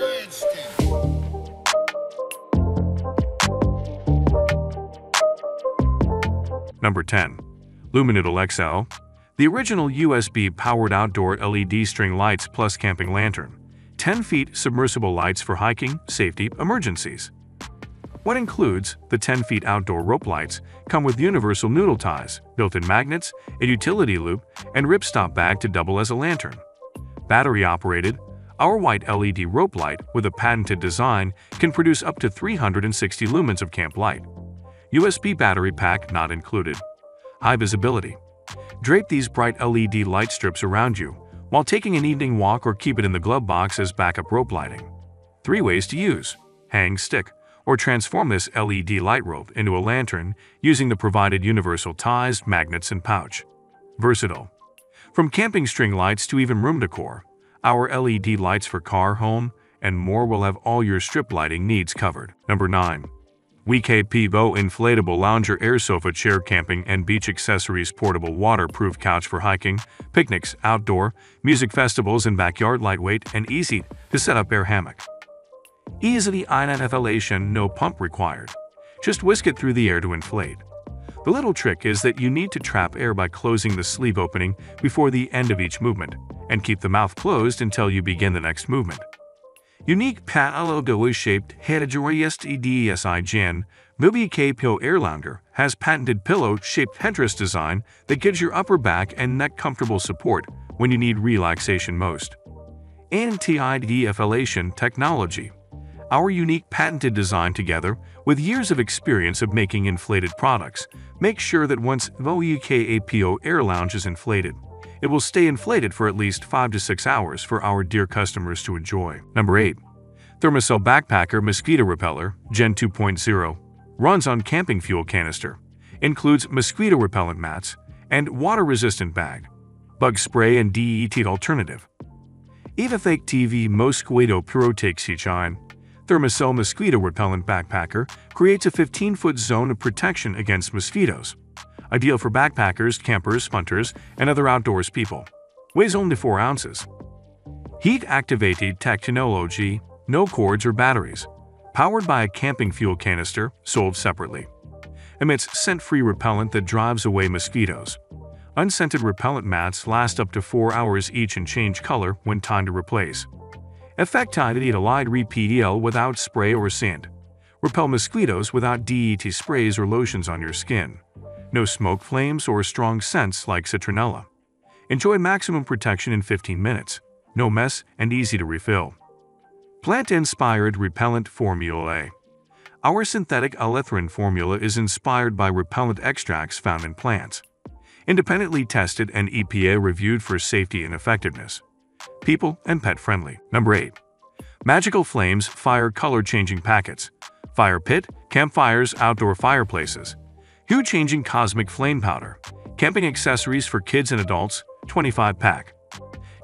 red stick. Number 10. Luminoodle XL. The original USB-powered outdoor LED string lights plus camping lantern. 10 feet submersible lights for hiking, safety, emergencies. What includes the 10 feet outdoor rope lights come with universal noodle ties, built-in magnets, a utility loop, and ripstop bag to double as a lantern. Battery-operated, our white LED rope light with a patented design can produce up to 360 lumens of camp light. USB battery pack not included. High visibility. Drape these bright LED light strips around you while taking an evening walk or keep it in the glove box as backup rope lighting. 3 ways to use. Hang, stick, or transform this LED light rope into a lantern using the provided universal ties, magnets, and pouch. Versatile. From camping string lights to even room decor, our LED lights for car, home, and more will have all your strip lighting needs covered. Number 9. WKPVO Inflatable Lounger Air Sofa Chair Camping and Beach Accessories Portable Waterproof Couch for Hiking, Picnics, Outdoor, Music Festivals and Backyard. Lightweight and easy to set up air hammock. Easily inflation, no pump required. Just whisk it through the air to inflate. The little trick is that you need to trap air by closing the sleeve opening before the end of each movement and keep the mouth closed until you begin the next movement. Unique pillow-shaped headrest design. WKPVO Air Lounger has patented pillow-shaped headrest design that gives your upper back and neck comfortable support when you need relaxation most. Anti-deflation technology. Our unique patented design together with years of experience of making inflated products make sure that once WKPVO Air Lounge is inflated, it will stay inflated for at least 5 to 6 hours for our dear customers to enjoy. Number 8. Thermacell Backpacker Mosquito Repeller Gen 2.0. Runs on camping fuel canister. Includes mosquito repellent mats and water-resistant bag. Bug spray and DEET alternative. Even fake TV mosquito protects shine. Thermacell Mosquito Repellent Backpacker creates a 15-foot zone of protection against mosquitoes. Ideal for backpackers, campers, hunters, and other outdoors people. Weighs only 4 ounces. Heat-activated technology, no cords or batteries. Powered by a camping fuel canister, sold separately. Emits scent-free repellent that drives away mosquitoes. Unscented repellent mats last up to 4 hours each and change color when time to replace. Effectivity allied repel without spray or sand. Repel mosquitoes without DEET sprays or lotions on your skin. No smoke, flames, or strong scents like citronella. Enjoy maximum protection in 15 minutes. No mess and easy to refill. Plant-inspired repellent formula. Our synthetic alitherin formula is inspired by repellent extracts found in plants. Independently tested and EPA reviewed for safety and effectiveness. People and pet friendly. Number 8. Magical Flames Fire Color Changing Packets. Fire pit, campfires, outdoor fireplaces. Hue-changing cosmic flame powder. Camping accessories for kids and adults, 25-pack.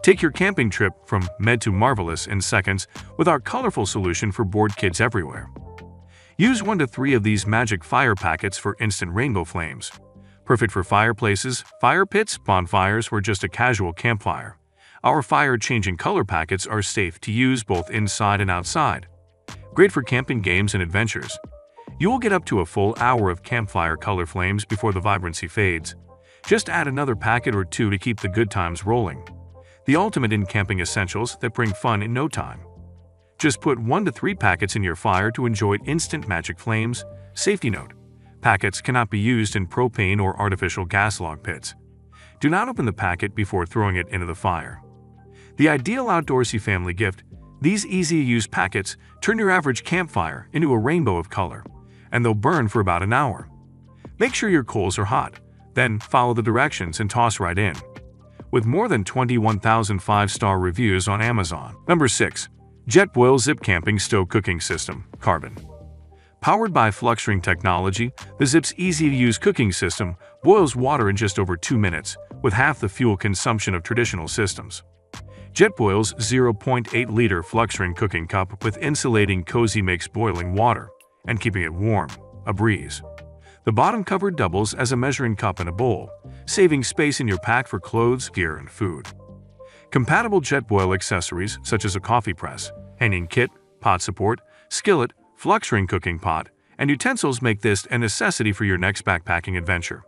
Take your camping trip from med to marvelous in seconds with our colorful solution for bored kids everywhere. Use 1 to 3 of these magic fire packets for instant rainbow flames. Perfect for fireplaces, fire pits, bonfires, or just a casual campfire. Our fire-changing color packets are safe to use both inside and outside. Great for camping games and adventures. You will get up to a full hour of campfire color flames before the vibrancy fades. Just add another packet or 2 to keep the good times rolling. The ultimate in camping essentials that bring fun in no time. Just put 1 to 3 packets in your fire to enjoy instant magic flames. Safety note: packets cannot be used in propane or artificial gas log pits. Do not open the packet before throwing it into the fire. The ideal outdoorsy family gift, these easy-to-use packets turn your average campfire into a rainbow of color, and they'll burn for about an hour. Make sure your coals are hot, then follow the directions and toss right in. With more than 21,000 5-star reviews on Amazon. Number 6. Jetboil Zip Camping Stove Cooking System, Carbon. Powered by Fluxring technology, the Zip's easy-to-use cooking system boils water in just over 2 minutes, with half the fuel consumption of traditional systems. Jetboil's 0.8-liter Fluxring cooking cup with insulating cozy makes boiling water and keeping it warm a breeze. The bottom cover doubles as a measuring cup and a bowl, saving space in your pack for clothes, gear, and food. Compatible Jetboil accessories such as a coffee press, hanging kit, pot support, skillet, Fluxring cooking pot, and utensils make this a necessity for your next backpacking adventure.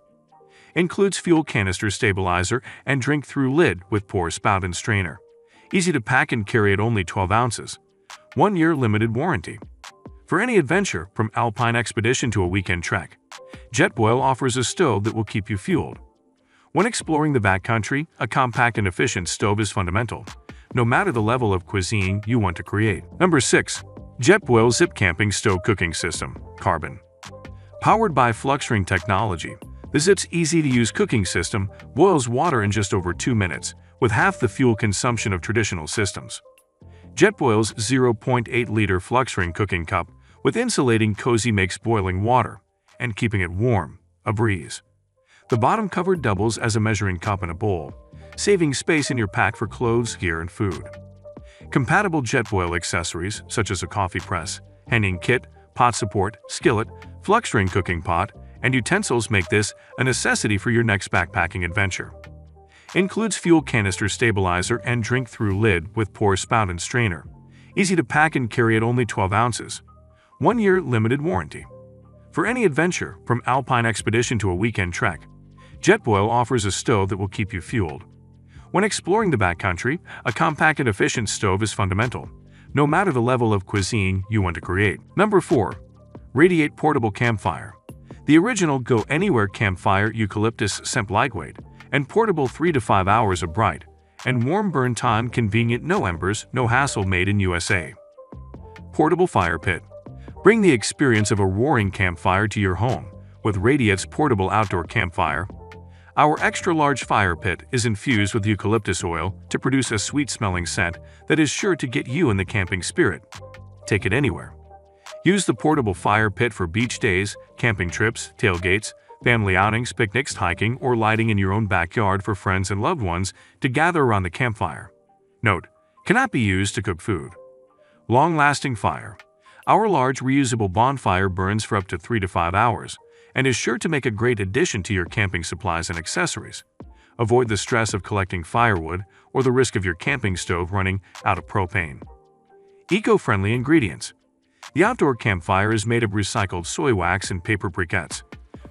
Includes fuel canister stabilizer and drink-through lid with pour spout and strainer. Easy to pack and carry at only 12 ounces. 1-year limited warranty. For any adventure, from alpine expedition to a weekend trek, Jetboil offers a stove that will keep you fueled. When exploring the backcountry, a compact and efficient stove is fundamental, no matter the level of cuisine you want to create. Number 6. Jetboil Zip Camping Stove Cooking System, Carbon. Powered by Fluxring technology, the Zip's easy-to-use cooking system boils water in just over 2 minutes, with half the fuel consumption of traditional systems. Jetboil's 0.8-liter Fluxring cooking cup with insulating cozy makes boiling water and keeping it warm a breeze. The bottom cover doubles as a measuring cup and a bowl, saving space in your pack for clothes, gear, and food. Compatible Jetboil accessories such as a coffee press, hanging kit, pot support, skillet, Fluxring cooking pot, and utensils make this a necessity for your next backpacking adventure. Includes fuel canister stabilizer and drink-through lid with pour spout and strainer. Easy to pack and carry at only 12 ounces. 1-year limited warranty. For any adventure, from alpine expedition to a weekend trek, Jetboil offers a stove that will keep you fueled. When exploring the backcountry, a compact and efficient stove is fundamental, no matter the level of cuisine you want to create. Number 4. Radiate Portable Campfire. The original Go Anywhere Campfire Eucalyptus Semp Lightweight and portable 3 to 5 hours of bright and warm burn time, convenient, no embers, no hassle, made in USA. Portable Fire Pit. Bring the experience of a roaring campfire to your home with Radiate's portable outdoor campfire. Our extra-large fire pit is infused with eucalyptus oil to produce a sweet-smelling scent that is sure to get you in the camping spirit. Take it anywhere. Use the portable fire pit for beach days, camping trips, tailgates, family outings, picnics, hiking, or lighting in your own backyard for friends and loved ones to gather around the campfire. Note: cannot be used to cook food. Long-lasting fire. Our large reusable bonfire burns for up to 3 to 5 hours and is sure to make a great addition to your camping supplies and accessories. Avoid the stress of collecting firewood or the risk of your camping stove running out of propane. Eco-friendly ingredients. The outdoor campfire is made of recycled soy wax and paper briquettes,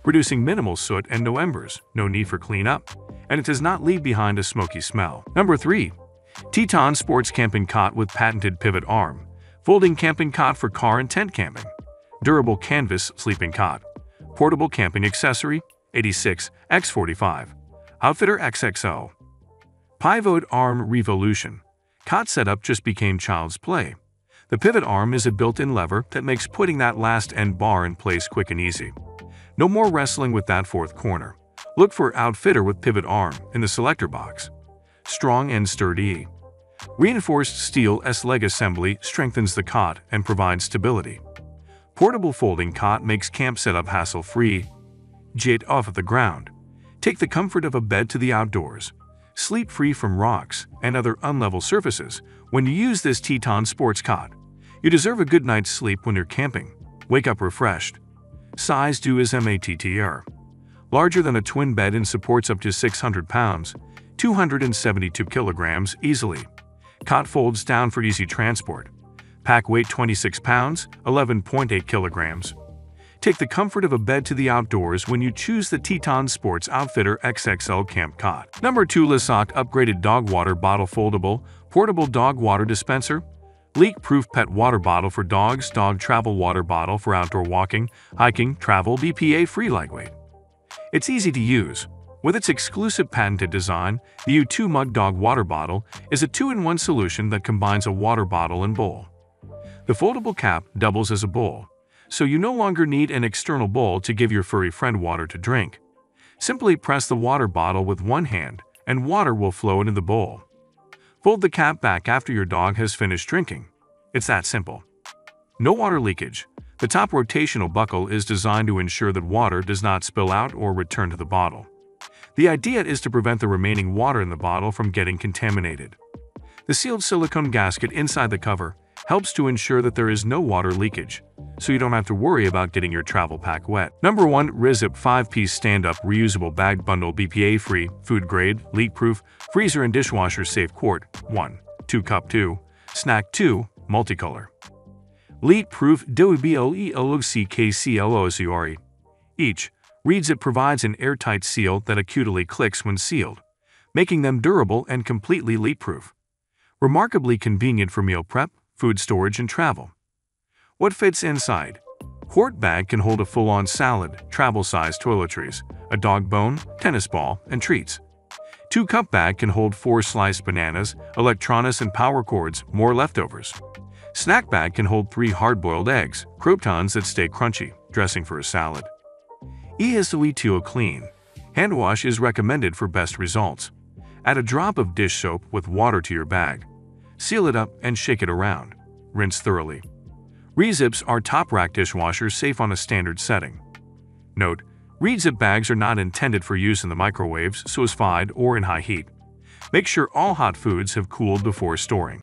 producing minimal soot and no embers, no need for cleanup, and it does not leave behind a smoky smell. Number 3. Teton Sports Camping Cot with Patented Pivot Arm, Folding Camping Cot for Car and Tent Camping, Durable Canvas Sleeping Cot. Portable Camping Accessory 86x45, Outfitter XXL. Pivot Arm Revolution. Cot setup just became child's play. The pivot arm is a built-in lever that makes putting that last end bar in place quick and easy. No more wrestling with that fourth corner. Look for Outfitter with Pivot Arm in the selector box. Strong and sturdy. Reinforced steel S-leg assembly strengthens the cot and provides stability. Portable folding cot makes camp setup hassle-free. Jet off of the ground. Take the comfort of a bed to the outdoors. Sleep free from rocks and other unlevel surfaces when you use this Teton Sports Cot. You deserve a good night's sleep when you're camping. Wake up refreshed. Size due is MATTR. Larger than a twin bed and supports up to 600 pounds, 272 kilograms easily. Cot folds down for easy transport. Pack weight 26 pounds, 11.8 kilograms. Take the comfort of a bed to the outdoors when you choose the Teton Sports Outfitter XXL Camp Cot. Number 2. Lesoct Upgraded Dog Water Bottle Foldable Portable Dog Water Dispenser. Leak-proof pet water bottle for dogs, dog travel water bottle for outdoor walking, hiking, travel, BPA-free lightweight. It's easy to use. With its exclusive patented design, the U2 Mug Dog Water Bottle is a 2-in-1 solution that combines a water bottle and bowl. The foldable cap doubles as a bowl, so you no longer need an external bowl to give your furry friend water to drink. Simply press the water bottle with one hand, and water will flow into the bowl. Fold the cap back after your dog has finished drinking. It's that simple. No water leakage. The top rotational buckle is designed to ensure that water does not spill out or return to the bottle. The idea is to prevent the remaining water in the bottle from getting contaminated. The sealed silicone gasket inside the cover helps to ensure that there is no water leakage, so you don't have to worry about getting your travel pack wet. Number 1. Rizip 5-Piece Stand-Up Reusable Bag Bundle BPA-Free, Food Grade, Leak-Proof, Freezer and Dishwasher Safe Quart 1, 2 Cup 2, Snack 2, Multicolor. Leak-Proof WBOELOCKCLOSURE. Each Rizip provides an airtight seal that acutely clicks when sealed, making them durable and completely leak-proof. Remarkably convenient for meal prep, food storage, and travel. What fits inside? Quart bag can hold a full-on salad, travel-sized toiletries, a dog bone, tennis ball, and treats. 2-cup bag can hold 4 sliced bananas, electronics and power cords, more leftovers. Snack bag can hold 3 hard-boiled eggs, croutons that stay crunchy, dressing for a salad. Easily clean. Hand wash is recommended for best results. Add a drop of dish soap with water to your bag. Seal it up and shake it around. Rinse thoroughly. Rizips are top-rack dishwashers safe on a standard setting. Note: Rizip bags are not intended for use in the microwaves, suicide, or in high heat. Make sure all hot foods have cooled before storing.